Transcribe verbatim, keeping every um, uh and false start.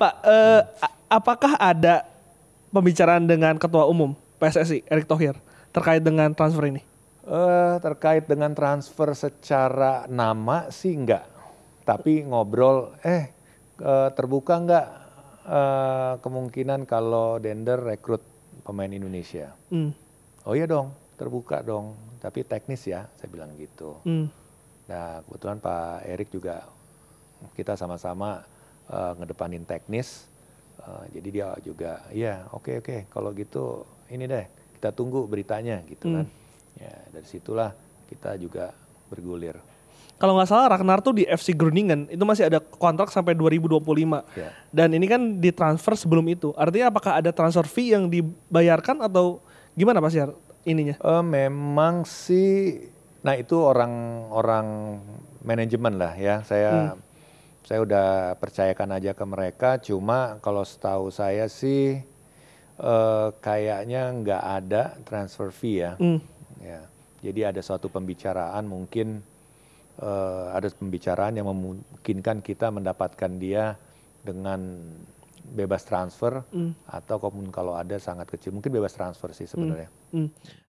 Pak, eh, apakah ada pembicaraan dengan Ketua Umum P S S I Erick Thohir terkait dengan transfer ini? Uh, terkait dengan transfer secara nama sih enggak, tapi ngobrol eh uh, terbuka enggak uh, kemungkinan kalau Dender rekrut pemain Indonesia. Mm. Oh iya dong, terbuka dong, tapi teknis ya, saya bilang gitu. Mm. Nah kebetulan Pak Erick juga kita sama-sama uh, ngedepanin teknis, uh, jadi dia juga ya oke oke kalau gitu ini deh kita tunggu beritanya gitu mm. kan. Ya, dari situlah kita juga bergulir. Kalau nggak salah Ragnar tuh di F C Groningen itu masih ada kontrak sampai dua ribu dua puluh lima. Ya. Dan ini kan ditransfer sebelum itu. Artinya apakah ada transfer fee yang dibayarkan atau gimana Pak Syar ininya? Uh, memang sih, nah itu orang-orang manajemen lah ya. Saya hmm. saya udah percayakan aja ke mereka. Cuma kalau setahu saya sih uh, kayaknya nggak ada transfer fee ya. Hmm. Ya, jadi ada suatu pembicaraan mungkin uh, ada pembicaraan yang memungkinkan kita mendapatkan dia dengan bebas transfer mm. atau kalau ada sangat kecil mungkin bebas transfer sih sebenarnya. Mm. Mm.